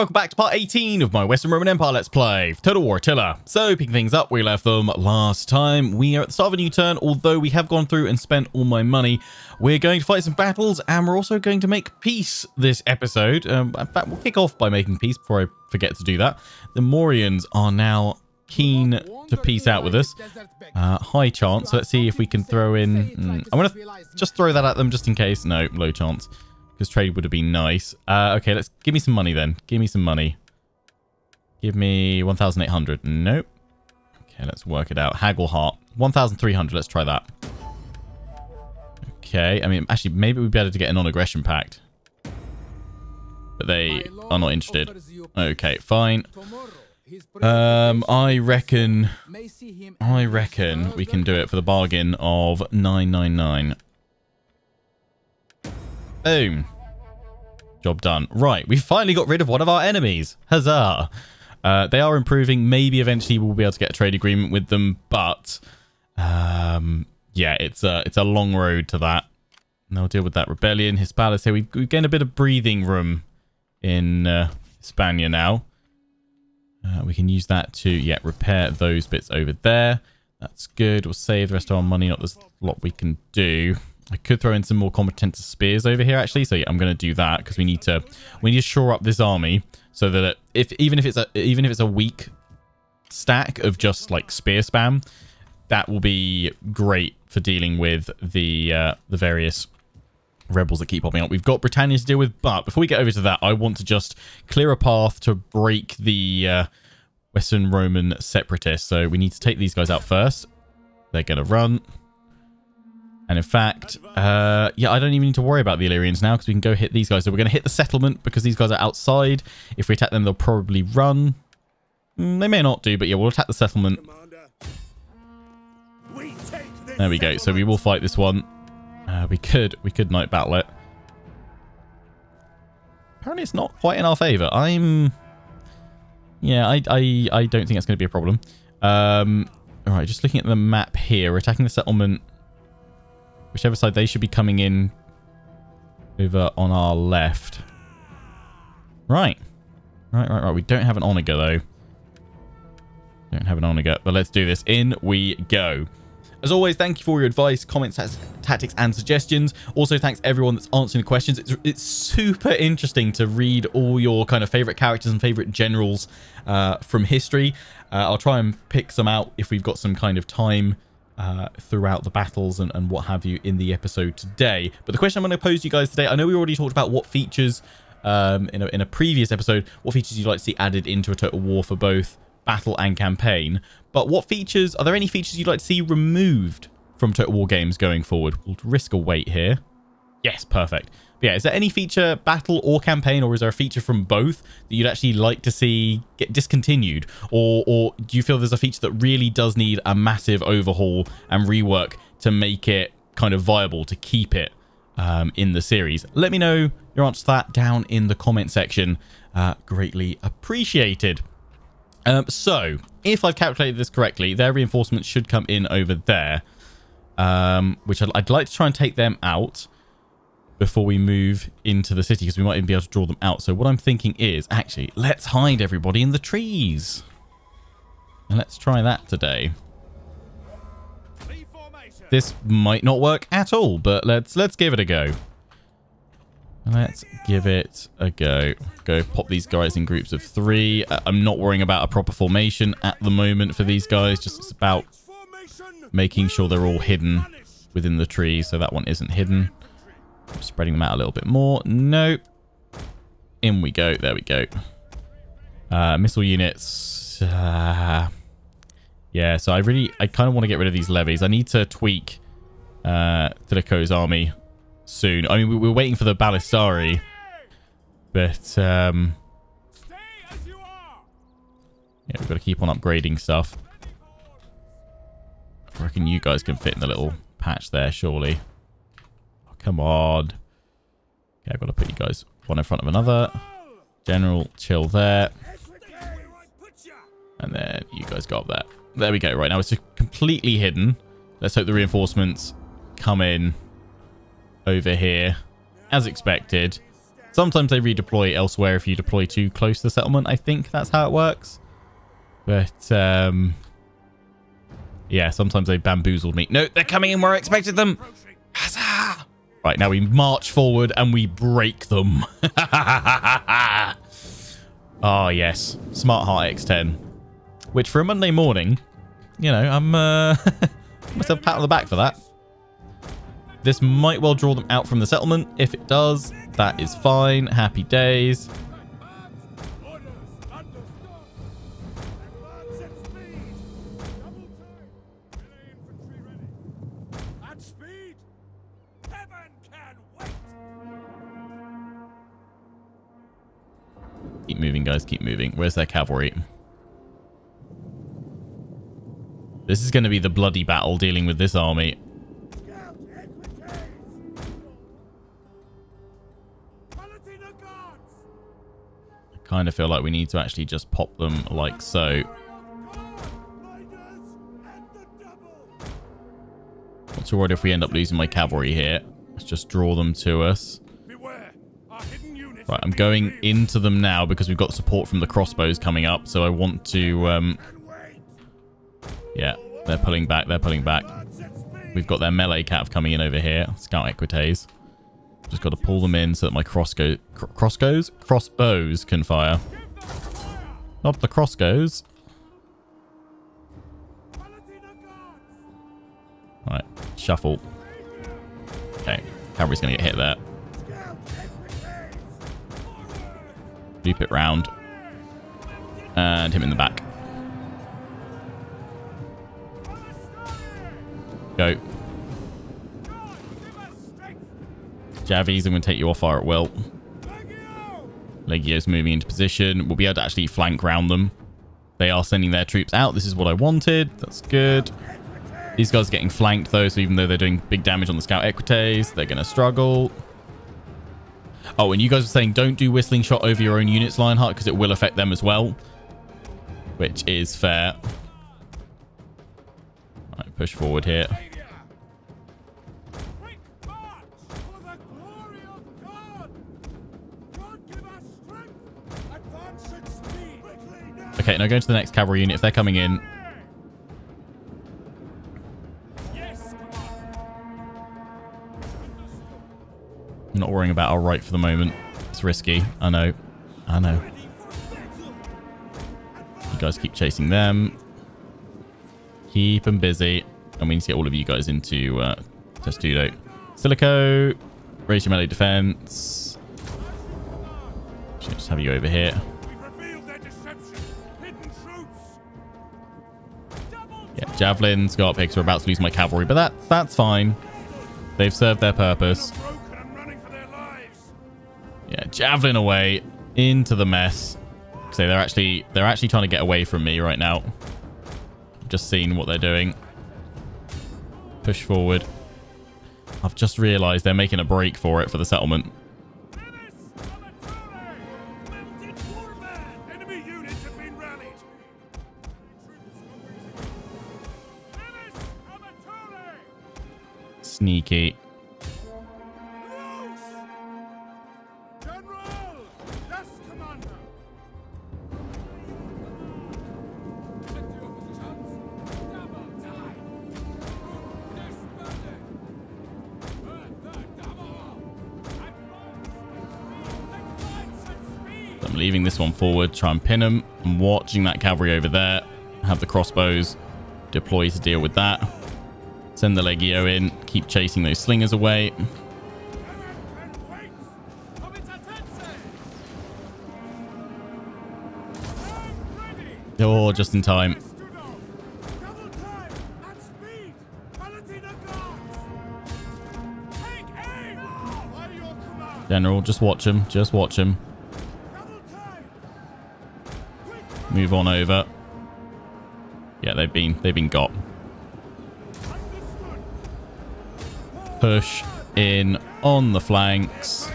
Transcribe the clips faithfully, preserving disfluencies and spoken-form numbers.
Welcome back to part eighteen of my Western Roman Empire Let's Play, Total War Attila. So, picking things up, we left them last time. We are at the start of a new turn, although we have gone through and spent all my money. We're going to fight some battles, and we're also going to make peace this episode. Um, in fact, we'll kick off by making peace before I forget to do that. The Morians are now keen to peace out with us. Uh, high chance. So let's see if we can throw in... Mm, I'm going to just throw that at them just in case. No, low chance. Because trade would have been nice. Uh, okay, let's give me some money then. Give me some money. Give me one thousand eight hundred. Nope. Okay, let's work it out. Hagglehart. one thousand three hundred. Let's try that. Okay. I mean, actually, maybe we'd be able to get a non-aggression pact. But they are not interested. Okay, fine. Um, I reckon... I reckon we can do it for the bargain of nine ninety-nine. Boom. Job done. Right, we finally got rid of one of our enemies. Huzzah. Uh, they are improving. Maybe eventually we'll be able to get a trade agreement with them, but um, yeah, it's a, it's a long road to that. And they'll deal with that rebellion. Hispalis here. We've, we've gained a bit of breathing room in uh, Hispania now. Uh, we can use that to, yeah, repair those bits over there. That's good. We'll save the rest of our money. Not there's a lot we can do. I could throw in some more Comitatenses spears over here, actually. So yeah, I'm going to do that because we need to we need to shore up this army so that if even if it's a even if it's a weak stack of just like spear spam, that will be great for dealing with the uh, the various rebels that keep popping up. We've got Britannia to deal with, but before we get over to that, I want to just clear a path to break the uh, Western Roman separatists. So we need to take these guys out first. They're going to run. And in fact, uh, yeah, I don't even need to worry about the Illyrians now because we can go hit these guys. So we're going to hit the settlement because these guys are outside. If we attack them, they'll probably run. Mm, they may not do, but yeah, we'll attack the settlement. There we go. So we will fight this one. Uh, we could, we could night battle it. Apparently it's not quite in our favor. I'm, yeah, I, I, I don't think that's going to be a problem. Um, all right, just looking at the map here, we're attacking the settlement. Whichever side they should be coming in over on our left. Right. Right, right, right. We don't have an onager, though. Don't have an onager, but let's do this. In we go. As always, thank you for your advice, comments, tactics, and suggestions. Also, thanks everyone that's answering the questions. It's, it's super interesting to read all your kind of favorite characters and favorite generals uh, from history. Uh, I'll try and pick some out if we've got some kind of time Uh, throughout the battles and, and what have you in the episode today. But the question I'm going to pose to you guys today, I know we already talked about what features um, in, a, in a previous episode, what features you'd like to see added into a Total War for both battle and campaign. But what features, are there any features you'd like to see removed from Total War games going forward? We'll risk a wait here. Yes, perfect. But yeah, is there any feature, battle or campaign, or is there a feature from both that you'd actually like to see get discontinued? Or, or do you feel there's a feature that really does need a massive overhaul and rework to make it kind of viable to keep it um, in the series? Let me know your answer to that down in the comment section. Uh, greatly appreciated. Um, so, if I've calculated this correctly, their reinforcements should come in over there, um, which I'd, I'd like to try and take them out before we move into the city, because we might even be able to draw them out. So what I'm thinking is, actually, let's hide everybody in the trees. And let's try that today. This might not work at all, but let's let's give it a go. Let's give it a go. Go pop these guys in groups of three. Uh, I'm not worrying about a proper formation at the moment for these guys. Just it's about making sure they're all hidden within the trees. So that one isn't hidden. Spreading them out a little bit more. Nope. In we go. There we go. Uh, missile units. Uh, yeah, so I really, I kind of want to get rid of these levies. I need to tweak uh, Stilicho's army soon. I mean, we, we're waiting for the Ballistari. But, um... yeah, we've got to keep on upgrading stuff. I reckon you guys can fit in the little patch there, surely. Come on. Okay, I've got to put you guys one in front of another. General, chill there. And then you guys go up there. There we go. Right now it's completely hidden. Let's hope the reinforcements come in over here as expected. Sometimes they redeploy elsewhere if you deploy too close to settlement. I think that's how it works. But, um... yeah, sometimes they bamboozled me. No, they're coming in where I expected them. Huzzah! Right, now we march forward and we break them. Oh, yes. Smart Heart X ten. Which, for a Monday morning, you know, I'm... Uh, must have a pat on the back for that. This might well draw them out from the settlement. If it does, that is fine. Happy days. Keep moving, guys. Keep moving. Where's their cavalry? This is going to be the bloody battle dealing with this army. I kind of feel like we need to actually just pop them like so. Not too worried if we end up losing my cavalry here. Let's just draw them to us. Right, I'm going into them now because we've got support from the crossbows coming up. So I want to... Um, yeah, they're pulling back. They're pulling back. We've got their melee cav coming in over here. Scout Equites. Just got to pull them in so that my crossgo cr crossgoes? crossbows can fire. Not the crossgoes. All right, shuffle. Okay, cavalry's going to get hit there. Loop it round. And him in the back. Go. Javis, I'm going to take you off fire at will. Legio's moving into position. We'll be able to actually flank round them. They are sending their troops out. This is what I wanted. That's good. These guys are getting flanked though, so even though they're doing big damage on the Scout Equites, they're going to struggle. Oh, and you guys were saying don't do Whistling Shot over your own units, Lionheart, because it will affect them as well. Which is fair. Alright, push forward here. Okay, now going to the next cavalry unit if they're coming in. I'm not worrying about our right for the moment. It's risky. I know. I know. You guys keep chasing them. Keep them busy. And we need to get all of you guys into uh, Testudo. Stilicho. Raise your melee defense. Should just have you over here. Yeah, javelins go up here because we're about to lose my cavalry. But that, that's fine. They've served their purpose. Yeah, javelin away into the mess. So they're actually they're actually trying to get away from me right now. I've just seen what they're doing. Push forward. I've just realized they're making a break for it for the settlement. Sneaky. Leaving this one forward, try and pin him. I'm watching that cavalry over there. Have the crossbows deploy to deal with that. Send the Legio in. Keep chasing those slingers away. Oh, just in time. General, just watch him. Just watch him. Move on over. Yeah, they've been they've been got. Push in on the flanks.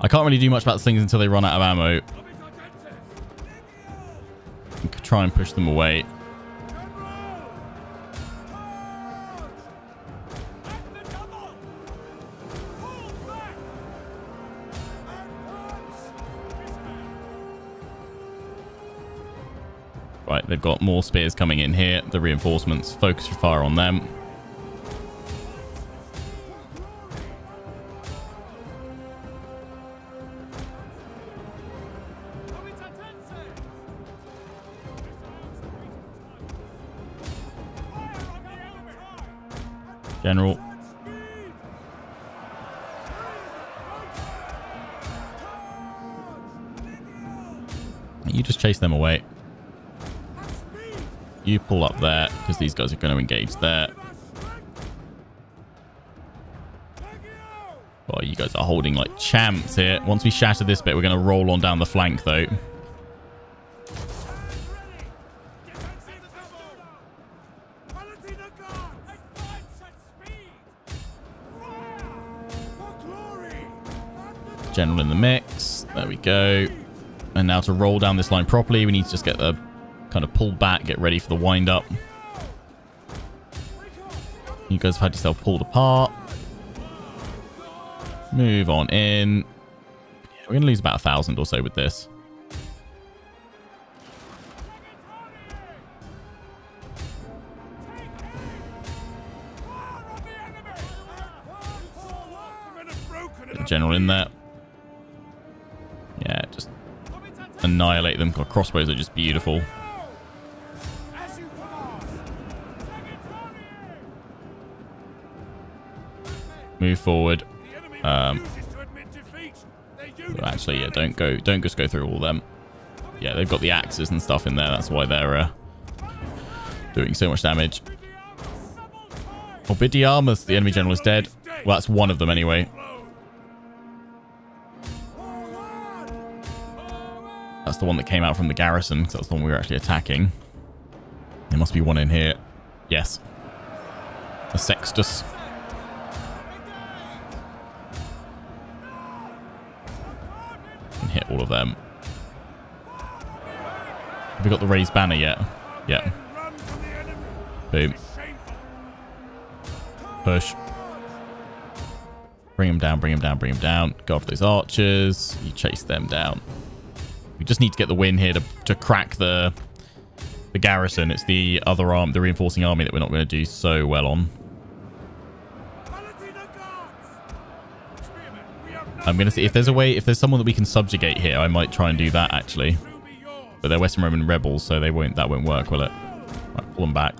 I can't really do much about things until they run out of ammo. I could try and push them away. Right, they've got more spears coming in here. The reinforcements, focus your fire on them. General. You just chase them away. You pull up there because these guys are going to engage there. Oh, you guys are holding like champs here. Once we shatter this bit, we're going to roll on down the flank though. General in the mix. There we go. And now to roll down this line properly, we need to just get the kind of pull back, get ready for the wind up. You guys have had yourself pulled apart. Move on in. We're going to lose about a thousand or so with this. Get the general in there. Annihilate them. Crossbows are just beautiful. Move forward. Um, actually, yeah, don't go. Don't just go through all them. Yeah, they've got the axes and stuff in there. That's why they're uh, doing so much damage. Obidiamus, the enemy general, is dead. Well, that's one of them anyway. That's the one that came out from the garrison, because that's the one we were actually attacking. There must be one in here. Yes. A Sextus. And hit all of them. Have we got the raised banner yet? Yeah. Boom. Push. Bring them down, bring them down, bring them down. Go after those archers. You chase them down. We just need to get the win here to, to crack the the garrison. It's the other arm, the reinforcing army that we're not going to do so well on. I'm going to see if there's a way, if there's someone that we can subjugate here, I might try and do that actually. But they're Western Roman rebels, so they won't, that won't work, will it? Right, pull them back.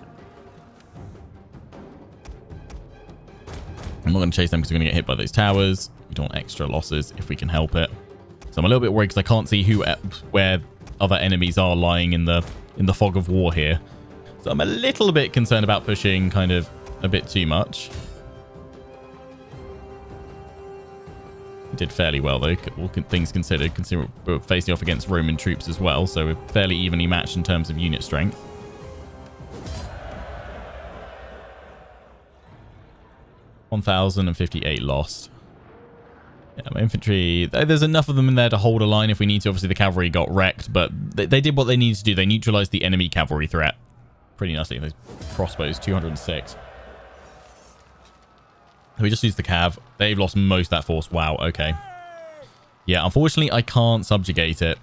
I'm not going to chase them because we're going to get hit by those towers. We don't want extra losses if we can help it. So I'm a little bit worried because I can't see who, where other enemies are lying in the in the fog of war here. So I'm a little bit concerned about pushing kind of a bit too much. We did fairly well though, all things considered, considering we're facing off against Roman troops as well. So we're fairly evenly matched in terms of unit strength. one thousand fifty-eight lost. Yeah, my infantry, there's enough of them in there to hold a line if we need to. Obviously, the cavalry got wrecked, but they, they did what they needed to do. They neutralized the enemy cavalry threat. Pretty nicely. Those crossbows, two hundred and six. We just used the cav. They've lost most of that force. Wow, okay. Yeah, unfortunately, I can't subjugate it.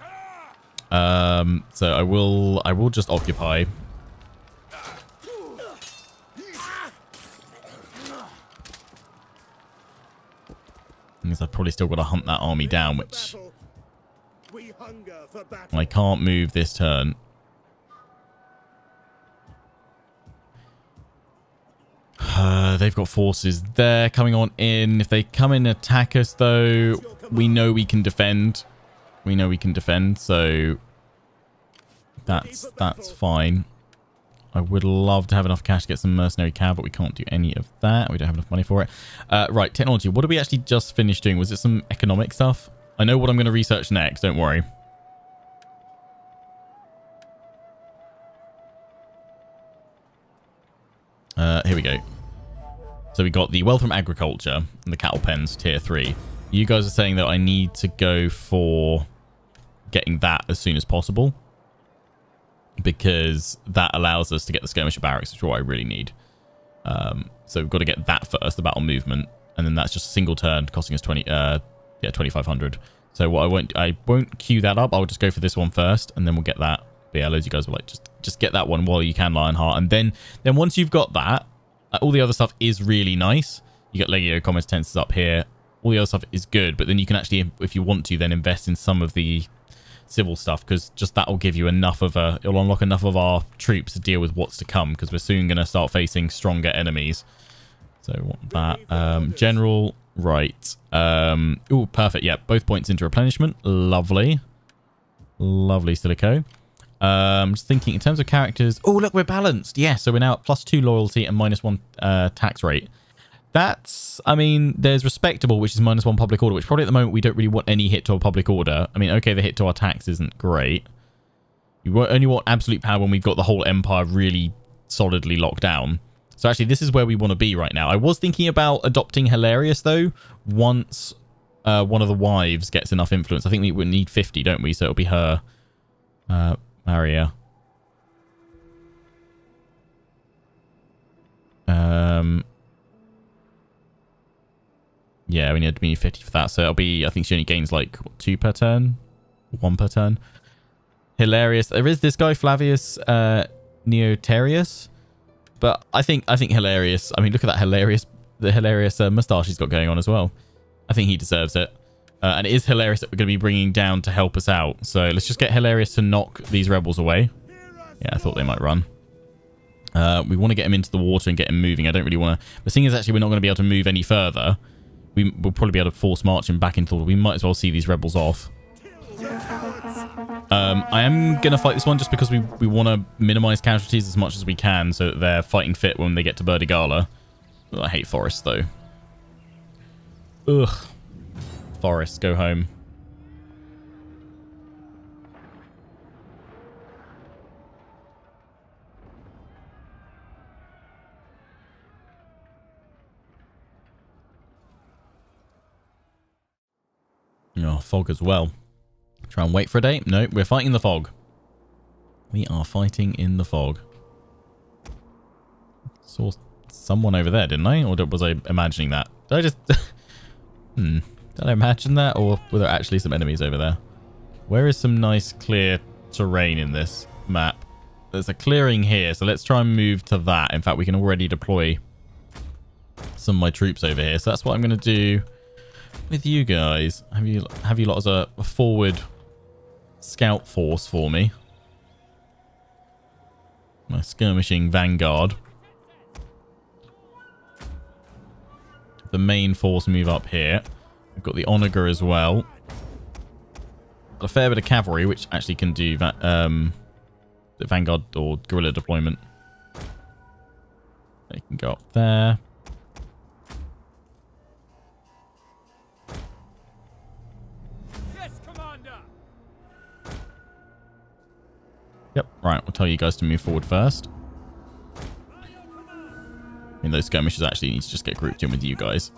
Um, so I will, I will just occupy. Because I've probably still got to hunt that army down, which I can't move this turn. Uh, they've got forces there coming on in. If they come in and attack us, though, we know we can defend. We know we can defend, so that's that's fine. I would love to have enough cash to get some mercenary cab, but we can't do any of that. We don't have enough money for it. Uh, right, technology. What did we actually just finish doing? Was it some economic stuff? I know what I'm going to research next. Don't worry. Uh, here we go. So we got the wealth from agriculture and the cattle pens, tier three. You guys are saying that I need to go for getting that as soon as possible, because that allows us to get the skirmisher barracks, which is what I really need. Um, so we've got to get that first, the battle movement, and then that's just a single turn, costing us twenty, uh, yeah, twenty-five hundred. So what I won't, I won't queue that up. I'll just go for this one first, and then we'll get that But yeah, loads of you guys were like, just just get that one while you can, Lionheart. And then then once you've got that, uh, all the other stuff is really nice. You got Legio Comitatenses up here. All the other stuff is good, but then you can actually, if you want to, then invest in some of the civil stuff, because just that will give you enough of a, it'll unlock enough of our troops to deal with what's to come, because we're soon going to start facing stronger enemies. So want that. Um, general, right. Um, oh, perfect. Yeah, both points into replenishment. Lovely. Lovely, Stilicho. Um, just thinking in terms of characters. Oh, look, we're balanced. Yeah, so we're now at plus two loyalty and minus one uh, tax rate. That's, I mean, there's respectable, which is minus one public order, which probably at the moment we don't really want any hit to our public order. I mean, okay, the hit to our tax isn't great. You only want absolute power when we've got the whole empire really solidly locked down. So actually, this is where we want to be right now. I was thinking about adopting Hilarious, though, once uh, one of the wives gets enough influence. I think we would need fifty, don't we? So it'll be her, uh, Maria. Um... Yeah, we need to be fifty for that. So it'll be, I think she only gains like what, two per turn, one per turn. Hilarious. There is this guy, Flavius uh, Neoterius. But I think, I think Hilarious. I mean, look at that hilarious, the hilarious uh, moustache he's got going on as well. I think he deserves it. Uh, and it is Hilarious that we're going to be bringing down to help us out. So let's just get Hilarious to knock these rebels away. Yeah, I thought they might run. Uh, we want to get him into the water and get him moving. I don't really want to. The thing is, actually, we're not going to be able to move any further. We will probably be able to force march him back into the... We might as well see these rebels off. Um, I am going to fight this one just because we, we want to minimise casualties as much as we can so that they're fighting fit when they get to Burdigala. Oh, I hate forests, though. Ugh. Forests, go home. Oh, fog as well. Try and wait for a day. No, we're fighting the fog. We are fighting in the fog. Saw someone over there, didn't I? Or was I imagining that? Did I just... hmm. Did I imagine that? Or were there actually some enemies over there? Where is some nice clear terrain in this map? There's a clearing here, so let's try and move to that. In fact, we can already deploy some of my troops over here. So that's what I'm going to do. With you guys, have you have you lot as a, a forward scout force for me? My skirmishing vanguard. The main force move up here. We've got the onager as well. Got a fair bit of cavalry, which actually can do va um, the vanguard or guerrilla deployment. They can go up there. Yep, right, we'll tell you guys to move forward first. I mean, those skirmishers actually need to just get grouped in with you guys.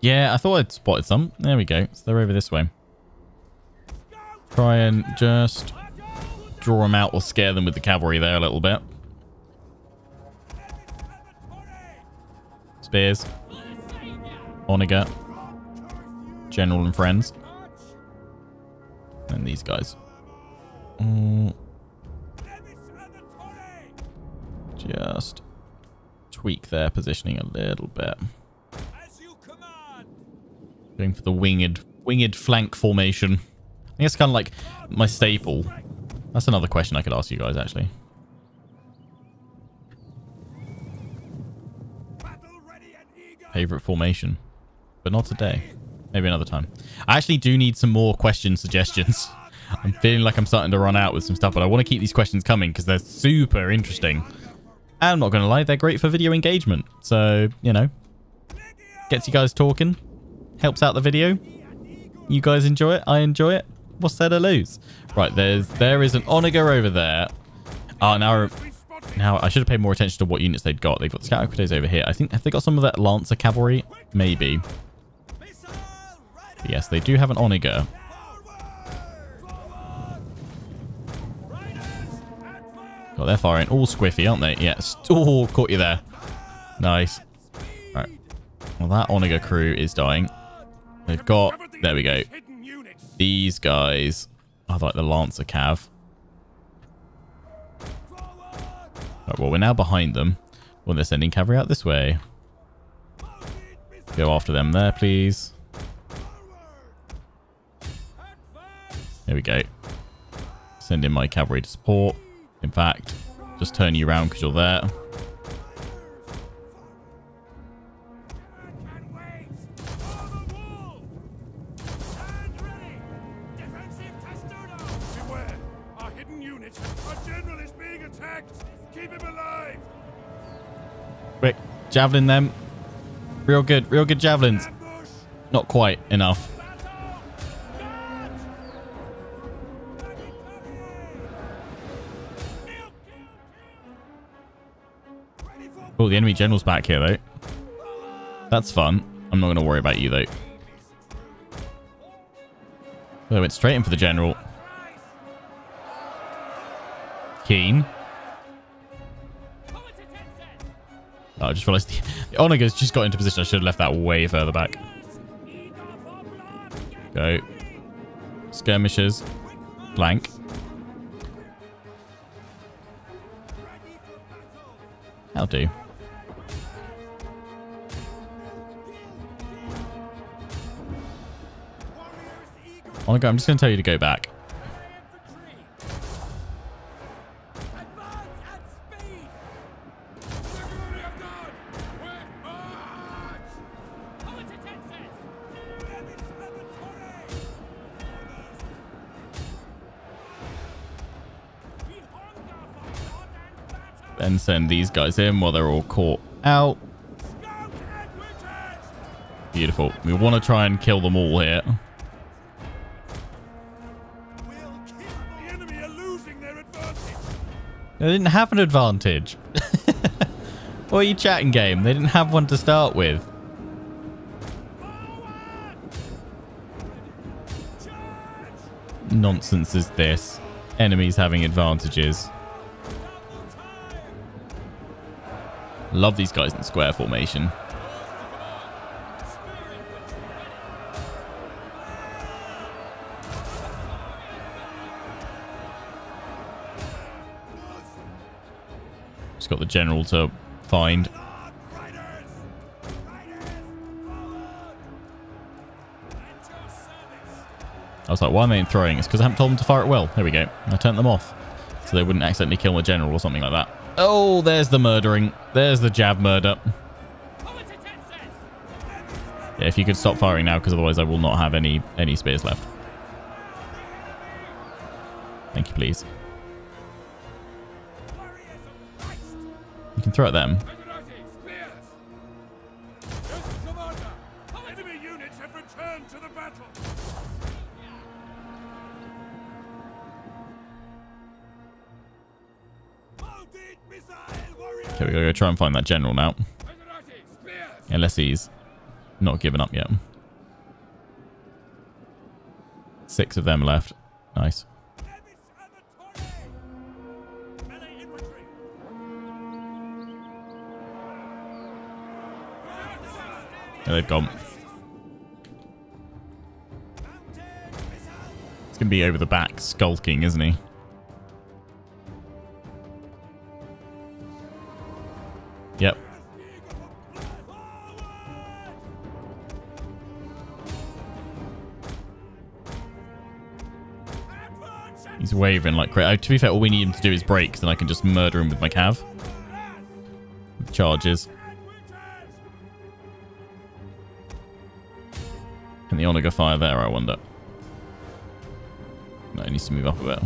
Yeah, I thought I'd spotted some. There we go. So they're over this way. Try and just draw them out or scare them with the cavalry there a little bit. Spears. Onager. General and friends. And these guys. Mm. Just tweak their positioning a little bit. Going for the winged winged flank formation. I think it's kind of like my staple. That's another question I could ask you guys, actually. Favorite formation. But not today. Maybe another time. I actually do need some more question suggestions. I'm feeling like I'm starting to run out with some stuff, but I want to keep these questions coming because they're super interesting. And I'm not going to lie, they're great for video engagement. So, you know, gets you guys talking, helps out the video. You guys enjoy it. I enjoy it. What's there to lose? Right, there's, there is an onager over there. Oh, now, now I should have paid more attention to what units they'd got. They've got the scout equites over here. I think, have they got some of that lancer cavalry? Maybe. But yes, they do have an onager. Oh, they're firing all squiffy, aren't they? Yeah. Oh, caught you there. Nice. All right. Well, that onager crew is dying. They've got... There we go. These guys are like the Lancer Cav. Right, well, we're now behind them. Well, they're sending cavalry out this way. Go after them there, please. There we go. Send in my cavalry to support. In fact, just turn you around because you're there. Quick, javelin them. Real good, real good javelins. Not quite enough. Oh, the enemy general's back here, though. That's fun. I'm not going to worry about you, though. They went straight in for the general. Keen. Oh, I just realized the, the Onaga's just got into position. I should have left that way further back. Go. Skirmishers. Blank. I'll do. Onaga, I'm just going to tell you to go back. Then send these guys in while they're all caught out. Beautiful. We want to try and kill them all here. The enemy are losing their advantage. They didn't have an advantage. What are you chatting, game? They didn't have one to start with. Nonsense is this. Enemies having advantages. Love these guys in square formation. Just got the general to find. I was like, why am I throwing? It's because I haven't told them to fire at will. There we go. I turned them off so they wouldn't accidentally kill my general or something like that. Oh, there's the murdering. There's the jab murder. Yeah, if you could stop firing now, because otherwise I will not have any any spears left. Thank you, please. You can throw at them. Okay, we gotta go try and find that general now. Unless he's not given up yet. Six of them left. Nice. Yeah, they've gone. It's gonna be over the back skulking, isn't he? Yep. He's wavering like crazy. Oh, to be fair, all we need him to do is break, then I can just murder him with my cav. With charges. Can the Onaga fire there, I wonder? No, he needs to move up a bit.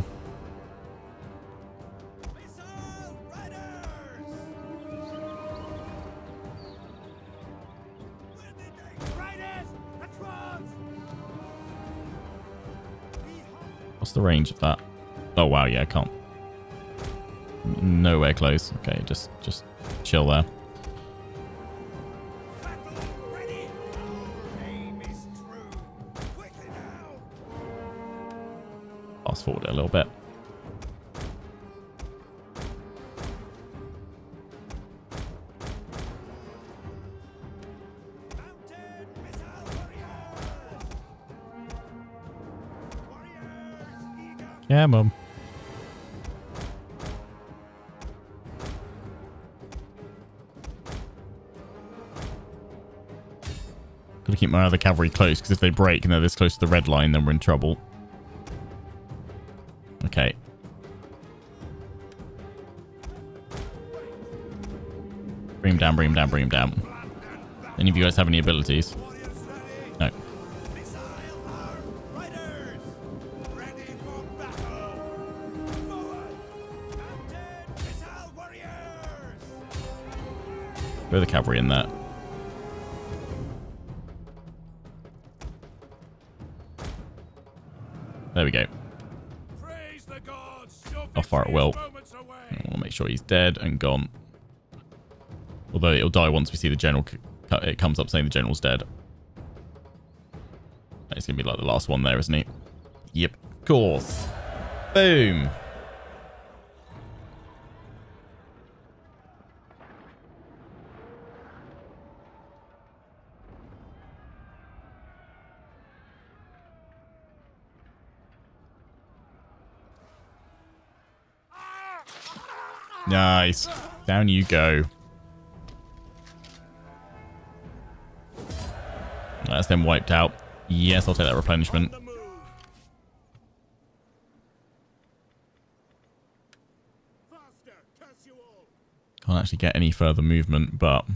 The range of that. Oh wow, yeah, I can't. Nowhere close. Okay, just just chill there. Fast forward a little bit. Yeah, Mum. Gotta keep my other cavalry close, because if they break and they're this close to the red line, then we're in trouble. Okay. Bring him down, bring him down, bring him down. Any of you guys have any abilities? No. Throw the cavalry in there. There we go. How far it will. I want to make sure he's dead and gone. Although it'll die once we see the general. It comes up saying the general's dead. It's going to be like the last one there, isn't it? Yep, of course. Boom. Nice. Down you go. That's them wiped out. Yes, I'll take that replenishment. Can't actually get any further movement, but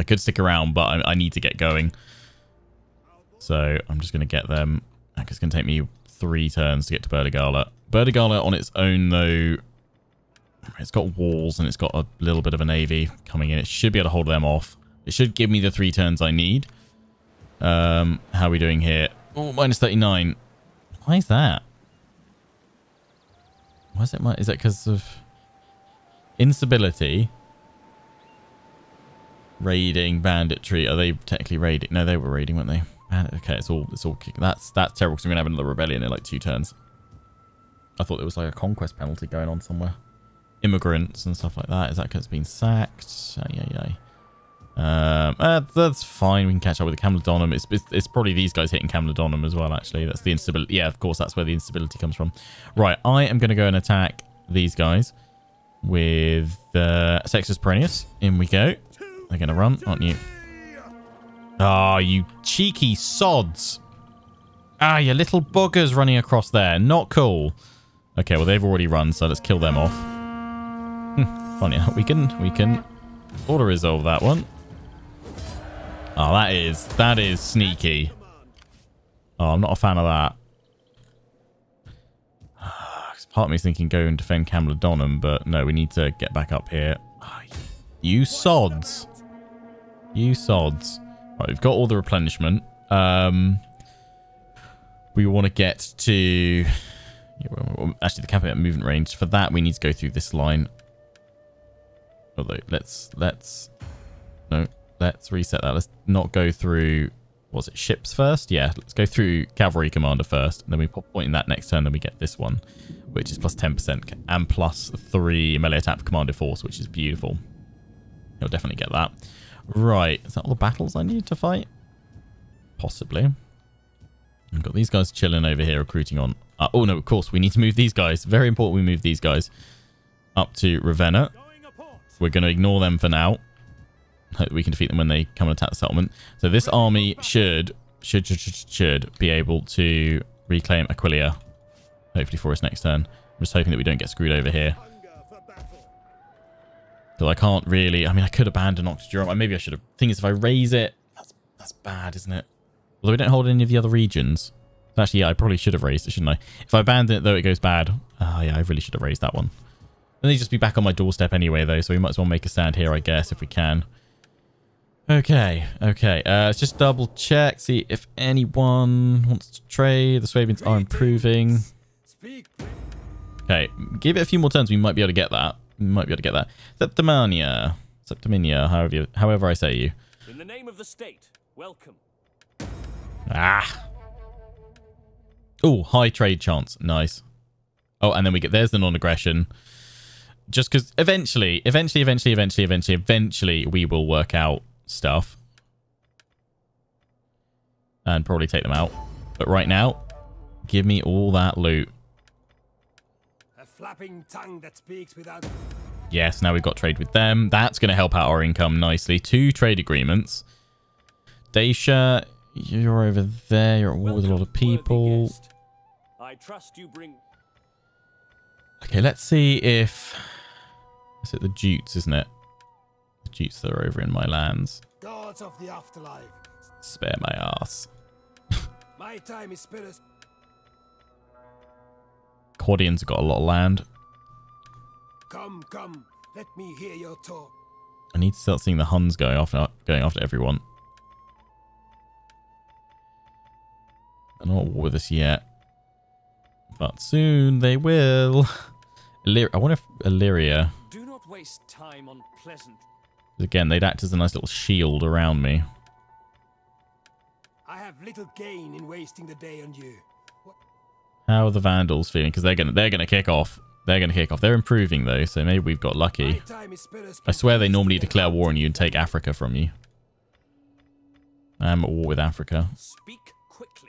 I could stick around, but I, I need to get going. So I'm just going to get them. It's going to take me three turns to get to Burdigala. Burdigala on its own, though, it's got walls and it's got a little bit of a navy coming in. It should be able to hold them off. It should give me the three turns I need. Um, how are we doing here? Oh, minus thirty-nine. Why is that? Why is it my... Is that because of... instability? Raiding, banditry. Are they technically raiding? No, they were raiding, weren't they? Bandit, okay, it's all... It's all that's, that's terrible because I'm going to have another rebellion in like two turns. I thought there was like a conquest penalty going on somewhere. Immigrants and stuff like that. Is that because it's been sacked? Oh, yeah, yeah. Um, uh, that's fine. We can catch up with the Camulodunum. It's, it's it's probably these guys hitting Camulodunum as well. Actually, that's the instability. Yeah, of course, that's where the instability comes from. Right, I am going to go and attack these guys with uh, Sextus Perenius. In we go. They're going to run, aren't you? Ah, oh, you cheeky sods! Ah, you little buggers running across there. Not cool. Okay, well they've already run, so let's kill them off. Hm, funny, we can we can auto resolve that one. Oh, that is, that is sneaky. Oh, I'm not a fan of that. Part of me is thinking go and defend Camulodunum, but no, we need to get back up here. You sods. You sods. Right, we've got all the replenishment. Um, we want to get to... Actually, the campaign movement range. For that, we need to go through this line. Although, let's... let's no... Let's reset that. Let's not go through, was it ships first? Yeah, let's go through cavalry commander first. And then we pop point in that next turn. Then we get this one, which is plus ten percent and plus three melee attack for commander force, which is beautiful. You'll definitely get that. Right. Is that all the battles I need to fight? Possibly. I've got these guys chilling over here recruiting on. Uh, oh, no, of course, we need to move these guys. Very important we move these guys up to Ravenna. We're going to ignore them for now. Hope we can defeat them when they come and attack the settlement. So this army should, should, should, should, should be able to reclaim Aquileia, hopefully for its next turn. I'm just hoping that we don't get screwed over here. So I can't really, I mean, I could abandon Octodurum. Maybe I should have. Thing is, if I raise it, that's, that's bad, isn't it? Although we don't hold any of the other regions. Actually, yeah, I probably should have raised it, shouldn't I? If I abandon it, though, it goes bad. Ah, uh, yeah, I really should have raised that one. Then they just be back on my doorstep anyway, though, so we might as well make a stand here, I guess, if we can. Okay, okay. Uh, let's just double check, see if anyone wants to trade. The Swabians are improving. Okay, give it a few more turns. We might be able to get that. We might be able to get that. Septimania, Septimania, however, you, however I say you. In the name of the state, welcome. Ah. Oh, high trade chance. Nice. Oh, and then we get there's the non-aggression. Just because eventually, eventually, eventually, eventually, eventually, eventually, we will work out stuff and probably take them out, but right now give me all that loot. flapping tongue that speaks without... Yes, now we've got trade with them. That's going to help out our income nicely. Two trade agreements. Dacia, you're over there. You're at war with a lot of people. I trust you bring... Okay, let's see if... Is it the Jutes, isn't it? The Jutes that are over in my lands. Gods of the afterlife. Spare my ass. My time is spirit. Cordians have got a lot of land. Come, come, let me hear your talk. I need to start seeing the Huns going after going after everyone. I'm not at war with this yet, but soon they will. Illyria, I wonder if Illyria. Do not waste time on pleasant. Again, they'd act as a nice little shield around me. I have little gain in wasting the day on you. What? How are the Vandals feeling? Because they're gonna they're gonna kick off. They're gonna kick off. They're improving though, so maybe we've got lucky. I swear they normally declare war on you and take Africa from you. I'm at war with Africa. Speak quickly.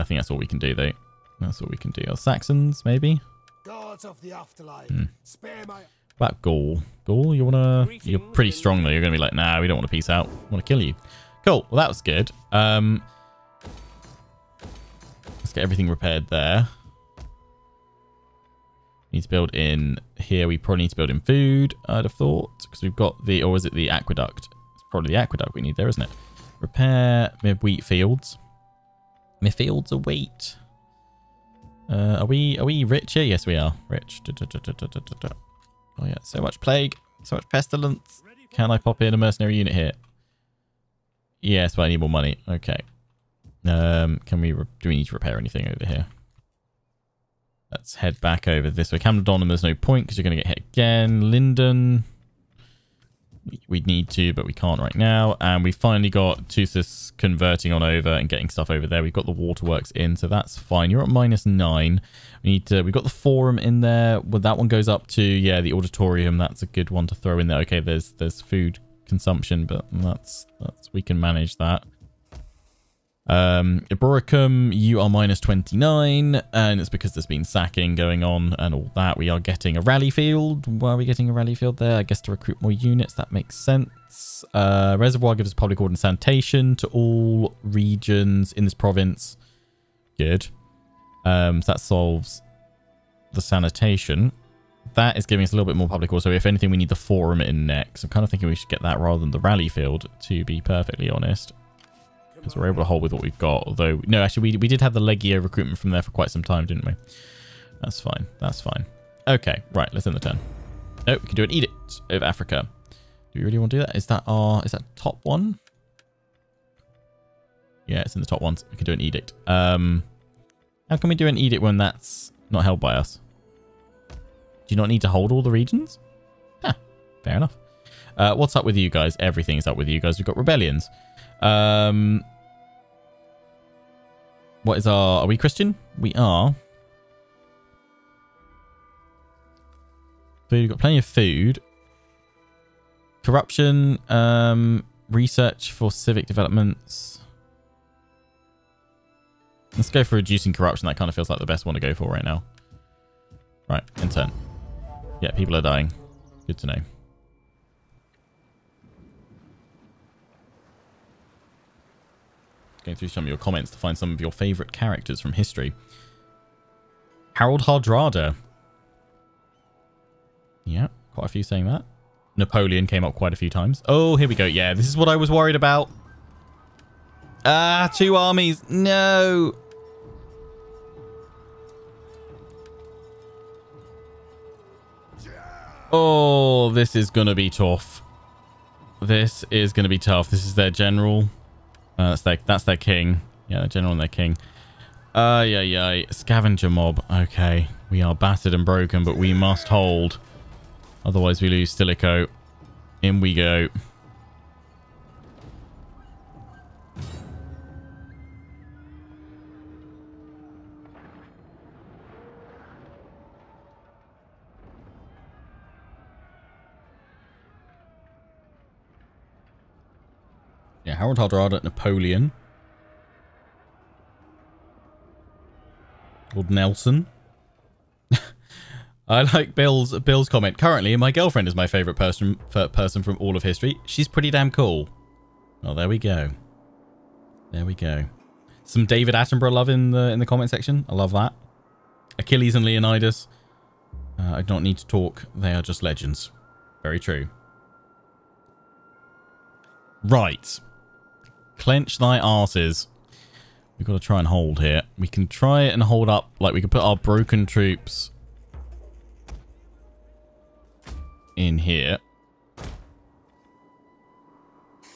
I think that's all we can do though. That's all we can do. Our Saxons, maybe? Gods of the afterlife. Hmm. Spare my... About Gaul. Gaul, you wanna... You're pretty strong though. You're gonna be like, nah, we don't want to peace out. We want to kill you. Cool. Well, that was good. Um, let's get everything repaired there. Need to build in here. We probably need to build in food, I'd have thought. Because we've got the... Or is it the aqueduct? It's probably the aqueduct we need there, isn't it? Repair mid-wheat fields. Mid-fields of wheat. Uh, are we are we rich here? Yes, we are. Rich. Da, da, da, da, da, da, da. Oh, yeah. So much plague. So much pestilence. Can I pop in a mercenary unit here? Yes, but I need more money. Okay. Um, can we... Do we need to repair anything over here? Let's head back over this way. Camulodunum, there's no point because you're going to get hit again. Linden. We'd need to, but we can't right now. And we finally got Tusis converting on over and getting stuff over there. We've got the waterworks in, so that's fine. You're at minus nine. We need to... We've got the forum in there. Well, that one goes up to, yeah, the auditorium. That's a good one to throw in there. Okay, there's there's food consumption, but that's that's we can manage that. Um, Iboricum, you are minus twenty-nine, and it's because there's been sacking going on and all that. We are getting a rally field. Why are we getting a rally field there? I guess to recruit more units. That makes sense. Uh, reservoir gives us public order and sanitation to all regions in this province. Good. Um, so that solves the sanitation. That is giving us a little bit more public order. So if anything, we need the forum in next. I'm kind of thinking we should get that rather than the rally field, to be perfectly honest. Because we're able to hold with what we've got. Although, no, actually, we, we did have the Legio recruitment from there for quite some time, didn't we? That's fine. That's fine. Okay, right. Let's end the turn. No, we can do an edict of Africa. Do we really want to do that? Is that our... Is that top one? Yeah, it's in the top ones. We can do an edict. Um, how can we do an edict when that's not held by us? Do you not need to hold all the regions? Huh, fair enough. Uh, what's up with you guys? Everything's up with you guys. We've got rebellions. Um, what is our... Are we Christian? We are. Food. We've got plenty of food. Corruption. Um, research for civic developments. Let's go for reducing corruption. That kind of feels like the best one to go for right now. Right, in turn. Yeah, people are dying. Good to know. Going through some of your comments to find some of your favourite characters from history. Harold Hardrada. Yeah, quite a few saying that. Napoleon came up quite a few times. Oh, here we go. Yeah, this is what I was worried about. Ah, two armies. No. Oh, this is going to be tough. This is going to be tough. This is their general. Uh, that's, their, that's their king. Yeah, their general and their king. Uh, yeah, yeah. Scavenger mob. Okay. We are battered and broken, but we must hold. Otherwise, we lose Stilicho. In we go. Yeah, Harold Hardrada, Napoleon. Lord Nelson. I like Bill's Bill's comment. Currently, my girlfriend is my favourite person person from all of history. She's pretty damn cool. Oh, there we go. There we go. Some David Attenborough love in the in the comment section. I love that. Achilles and Leonidas. Uh, I don't need to talk. They are just legends. Very true. Right. Clench thy asses. We've got to try and hold here. We can try and hold up. Like, we can put our broken troops in here.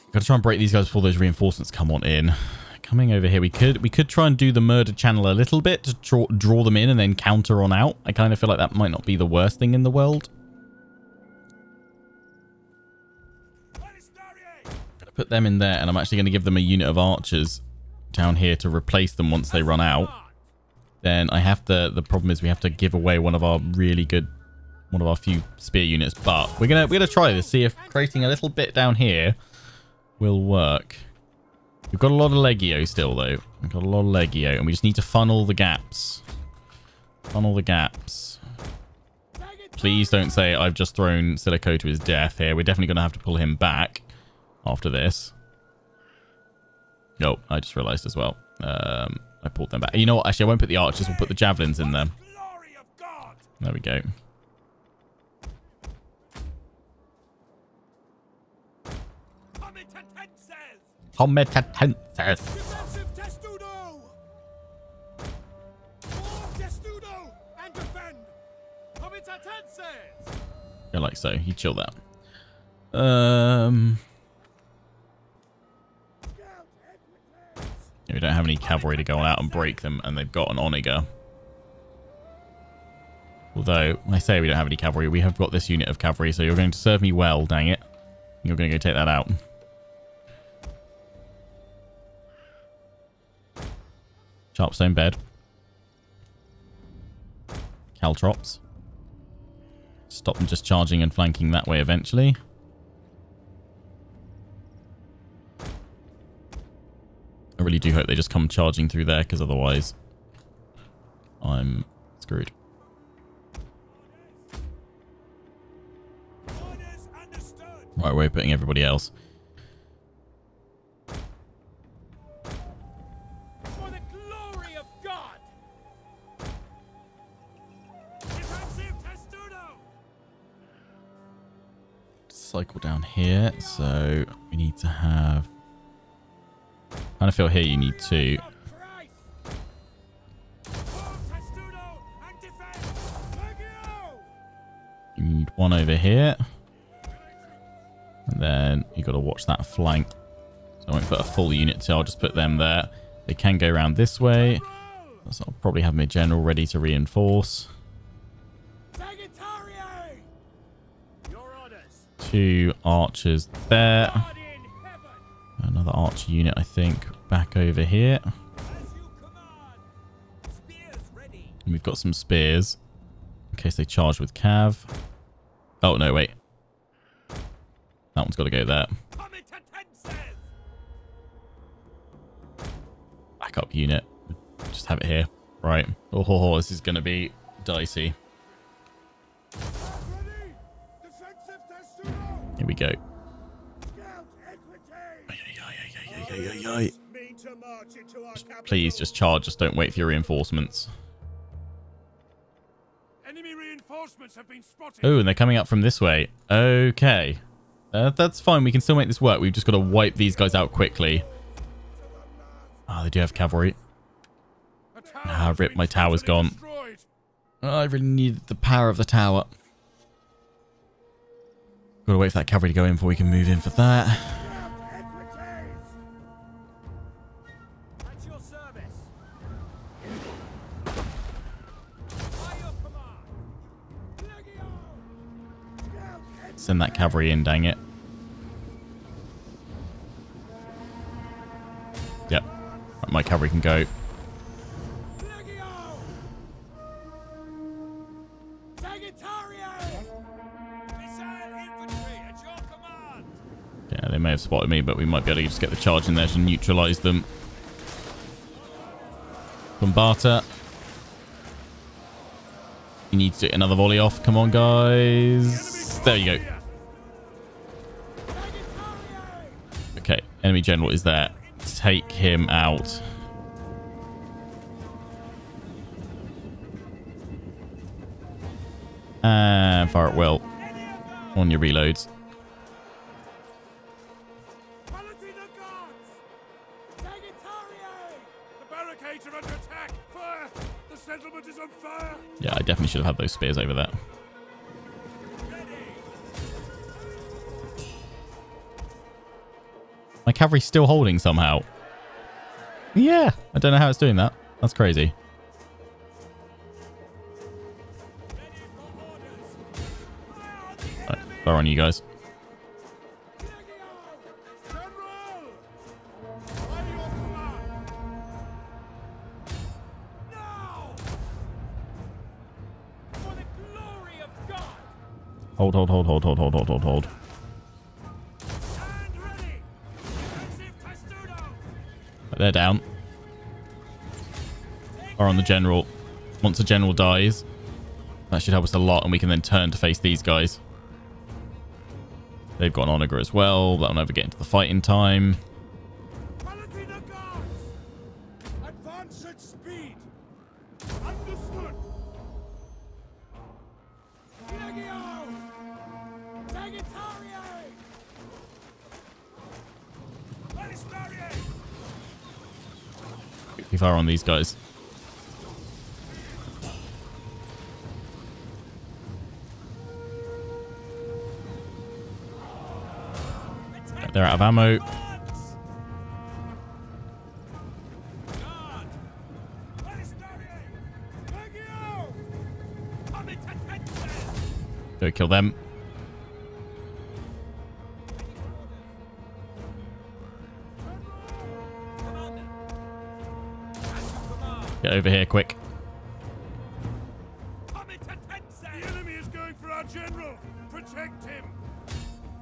We've got to try and break these guys before those reinforcements come on in. Coming over here, we could we could try and do the murder channel a little bit to draw, draw them in and then counter on out. I kind of feel like that might not be the worst thing in the world. Put them in there, and I'm actually going to give them a unit of archers down here to replace them once they run out. Then I have to, the problem is we have to give away one of our really good, one of our few spear units, but we're going to, we're going to try this, see if creating a little bit down here will work. We've got a lot of Legio still, though. We've got a lot of Legio, and we just need to funnel the gaps. Funnel the gaps. Please don't say I've just thrown Stilicho to his death here. We're definitely going to have to pull him back after this. No, oh, I just realised as well. Um, I pulled them back. You know what? Actually, I won't put the archers. We'll put the javelins in them. There we go. Comitatenses. Yeah, like so. You chill that. Um... We don't have any cavalry to go out and break them, and they've got an Onager. Although, when I say we don't have any cavalry, we have got this unit of cavalry, so you're going to serve me well, dang it. You're going to go take that out. Sharpstone bed. Caltrops. Stop them just charging and flanking that way eventually. I really do hope they just come charging through there, because otherwise I'm screwed. Right, we're putting everybody else. For the glory of God. Cycle down here, so we need to have. I feel here you need two. You need one over here. And then you got to watch that flank. So I won't put a full unit to, I'll just put them there. They can go around this way. So I'll probably have my general ready to reinforce. Two archers there. Another archer unit, I think, back over here. And we've got some spears in case they charge with cav. Oh, no, wait. That one's got to go there. Backup unit. Just have it here. Right. Oh, ho, ho, this is going to be dicey. Here we go. Just please just charge, just don't wait for your reinforcements. Enemy reinforcements have been spotted. Oh, and they're coming up from this way. Okay. Uh, that's fine, we can still make this work. We've just got to wipe these guys out quickly. Ah, oh, they do have cavalry. Ah, rip, my tower's gone. Oh, I really needed the power of the tower. Got to wait for that cavalry to go in before we can move in for that. Send that cavalry in, dang it. Yep. My cavalry can go. Yeah, they may have spotted me, but we might be able to just get the charge in there to neutralize them. Combata. He needs to another volley off. Come on, guys. There you go. Okay, enemy general is there. Take him out. And fire at will on your reloads. Yeah, I definitely should have had those spears over there. My cavalry's still holding somehow. Yeah, I don't know how it's doing that. That's crazy. Right, fire on you guys. Hold, hold, hold, hold, hold, hold, hold, hold, hold. They're down. Or on the general. Once the general dies, that should help us a lot, and we can then turn to face these guys. They've got an onager as well. That'll never get into the fight in time. Fire on these guys. They're out of ammo. Go kill them. Get over here quick. The enemy is going for our general. Protect him.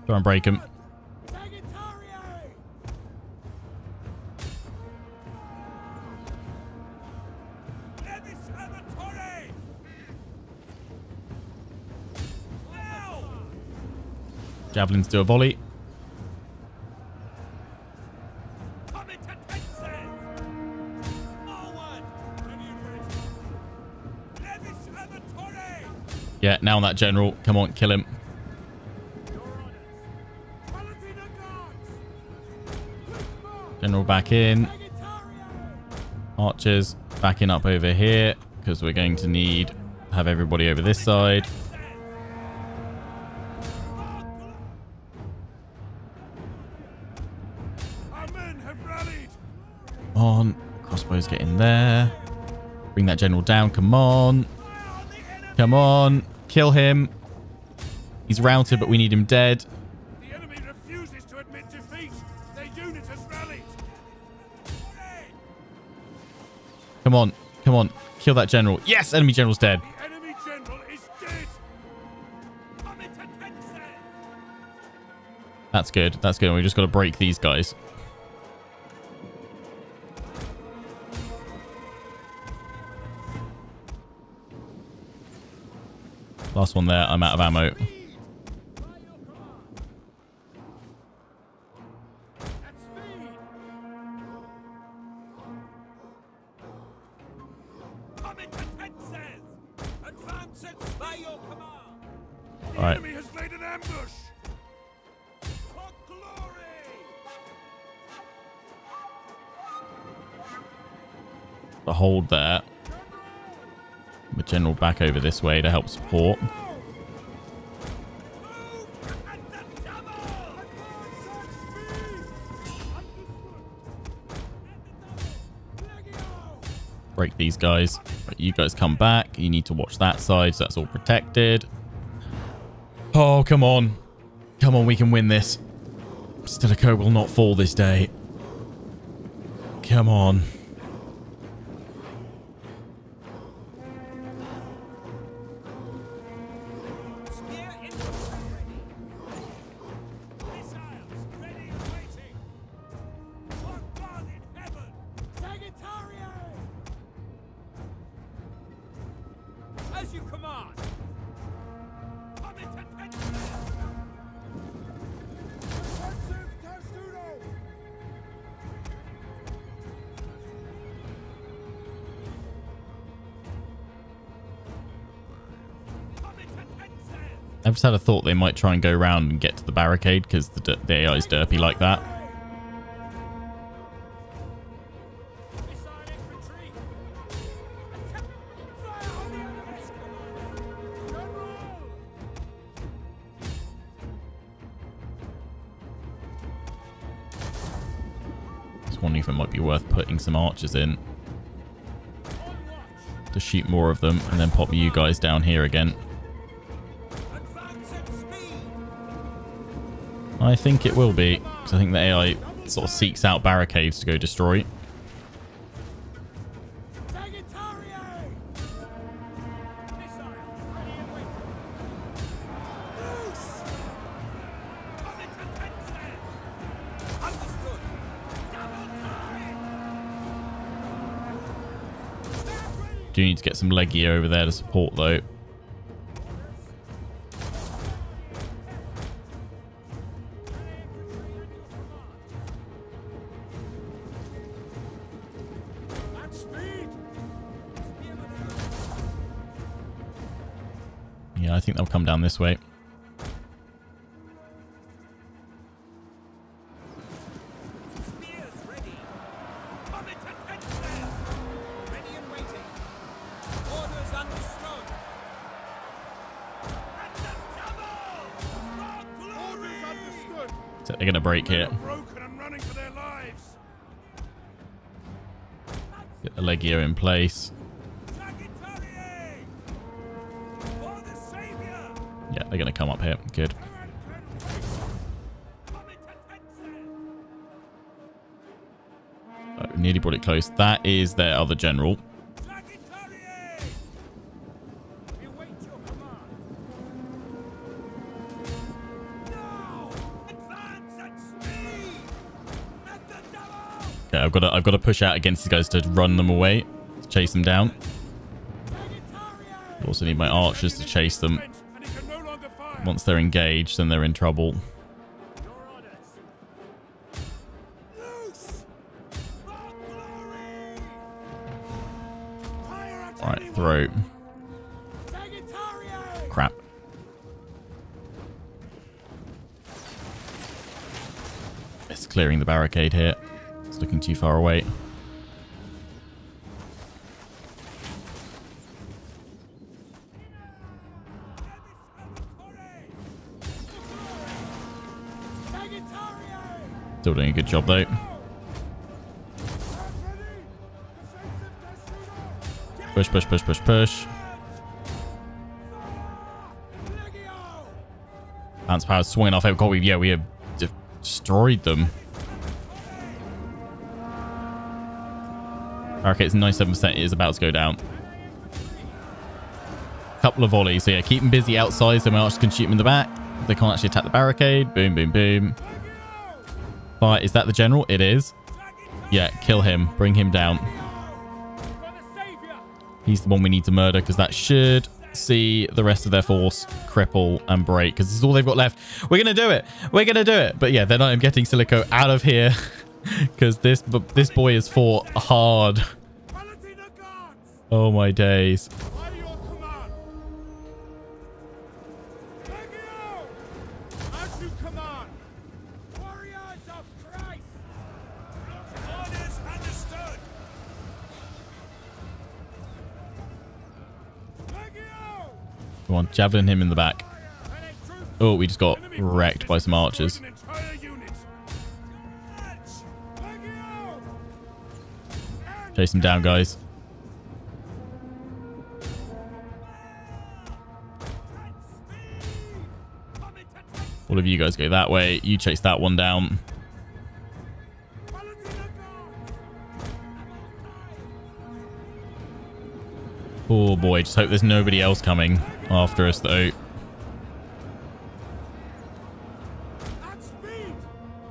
Try and break him. Javelins do a volley. Yeah, now on that general. Come on, kill him. General back in. Archers backing up over here because we're going to need have everybody over this side. Come on, crossbows get in there. Bring that general down. Come on. Come on. Kill him. He's routed, but we need him dead. The enemy refuses to admit defeat. Their unit has rallied. Come on. Come on. Kill that general. Yes, enemy general's dead. The enemy general is dead. That's good. That's good. We just got to break these guys. Last one there. I'm out of ammo. All right. The hold there. The general back over this way to help support. Break these guys. Right, you guys come back. You need to watch that side, so that's all protected. Oh, come on. Come on, we can win this. Stilicho will not fall this day. Come on. As you come on. I just had a thought they might try and go around and get to the barricade because the, the A I is derpy like that. Just wondering if it might be worth putting some archers in to shoot more of them and then pop you guys down here again. I think it will be, because I think the A I sort of seeks out barricades to go destroy. Do need to get some Legio over there to support though. I think they'll come down this way. So they're going to break here. Get the Legio in place. They're going to come up here. Good. Oh, nearly brought it close. That is their other general. Okay, I've got to, I've got to push out against these guys to run them away, to chase them down. I also need my archers to chase them. Once they're engaged, then they're in trouble. Alright, throw. Crap. It's clearing the barricade here. It's looking too far away. Still doing a good job though. Push, push, push, push, push. Lance power swinging off. God, we, yeah, we have de destroyed them. Okay, it's ninety-seven percent. It is about to go down. Couple of volleys. So yeah, keep them busy outside so my archers can shoot them in the back. They can't actually attack the barricade. Boom, boom, boom. Fire. Is that the general? It is. Yeah, kill him. Bring him down. He's the one we need to murder because that should see the rest of their force cripple and break because this is all they've got left. We're going to do it. We're going to do it. But yeah, then I'm getting Stilicho out of here because this, this boy is fought hard. Oh my days. Come on, javelin him in the back. Oh, we just got wrecked by some archers. Chase him down, guys. All of you guys go that way. You chase that one down. Oh boy, just hope there's nobody else coming after us though.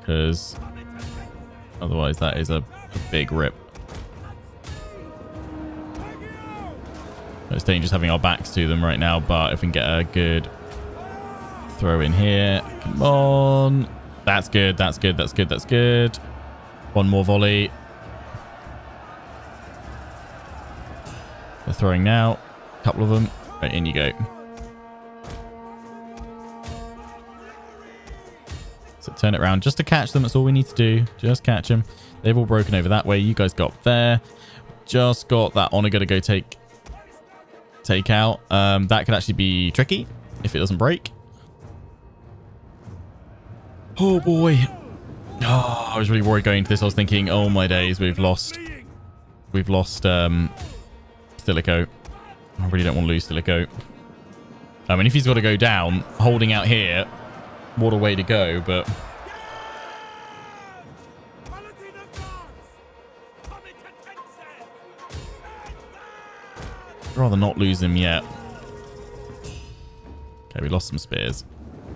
Because otherwise that is a, a big rip. It's dangerous having our backs to them right now, but if we can get a good throw in here. Come on. That's good. That's good. That's good. That's good. One more volley. They're throwing now. A couple of them. Right, in you go. So turn it around just to catch them. That's all we need to do. Just catch them. They've all broken over that way. You guys got there. Just got that honor. Got to go take take out. Um, that could actually be tricky if it doesn't break. Oh boy. Oh, I was really worried going into this. I was thinking, oh my days, we've lost. We've lost um, Stilicho. I really don't want to lose Stilicho. I mean, if he's got to go down, holding out here, what a way to go, but... I'd rather not lose him yet. Okay, we lost some spears.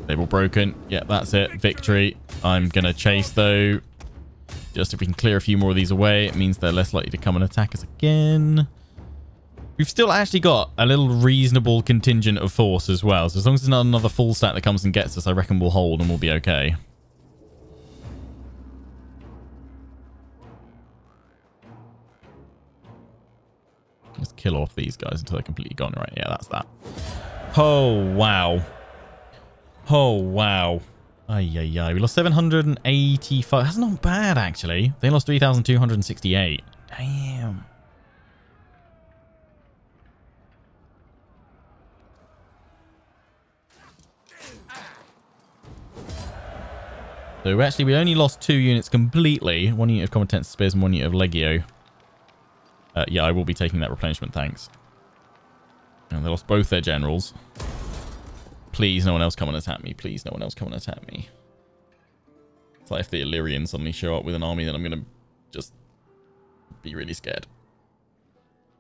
They were broken. Yeah, that's it. Victory. I'm going to chase, though. Just if we can clear a few more of these away, it means they're less likely to come and attack us again. We've still actually got a little reasonable contingent of force as well. So as long as there's not another full stack that comes and gets us, I reckon we'll hold and we'll be okay. Let's kill off these guys until they're completely gone. Right, yeah, that's that. Oh, wow. Oh, wow. Ay, ay, ay. We lost seven hundred eighty-five. That's not bad, actually. They lost three thousand two hundred sixty-eight. Damn. So, actually, we only lost two units completely. One unit of Comitatenses Spears and one unit of Legio. Uh, yeah, I will be taking that replenishment, thanks. And they lost both their generals. Please, no one else come and attack me. Please, no one else come and attack me. It's like if the Illyrians suddenly show up with an army, then I'm going to just be really scared.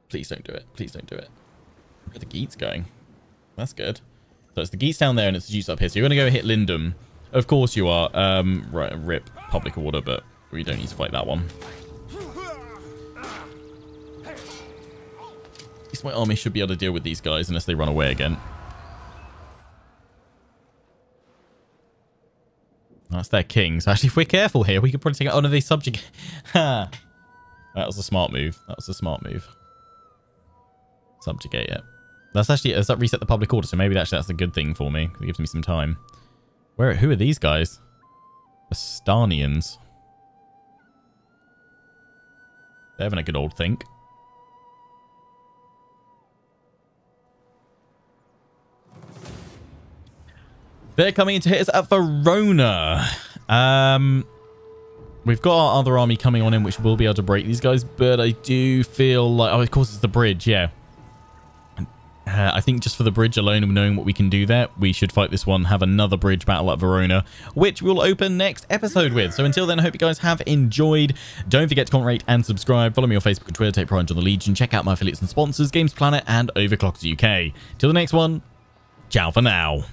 Please don't do it. Please don't do it. Where are the Geats going? That's good. So it's the Geats down there and it's the Jutes up here. So you're going to go hit Lindum. Of course you are. Um, right, rip public order, but we don't need to fight that one. At least my army should be able to deal with these guys unless they run away again. That's their kings. Actually, if we're careful here, we could probably take out... Oh, no, they subjugate... That was a smart move. That was a smart move. Subjugate it. That's actually... Does that reset the public order? So maybe actually that's a good thing for me. It gives me some time. Where? Who are these guys? Astanians. They're having a good old think. They're coming in to hit us at Verona. Um, we've got our other army coming on in, which will be able to break these guys. But I do feel like... Oh, of course, it's the bridge, yeah. And, uh, I think just for the bridge alone and knowing what we can do there, we should fight this one, have another bridge battle at Verona, which we'll open next episode with. So until then, I hope you guys have enjoyed. Don't forget to comment, rate, and subscribe. Follow me on Facebook and Twitter. Take pride on the Legion. Check out my affiliates and sponsors, Games Planet and Overclocked U K. Till the next one, ciao for now.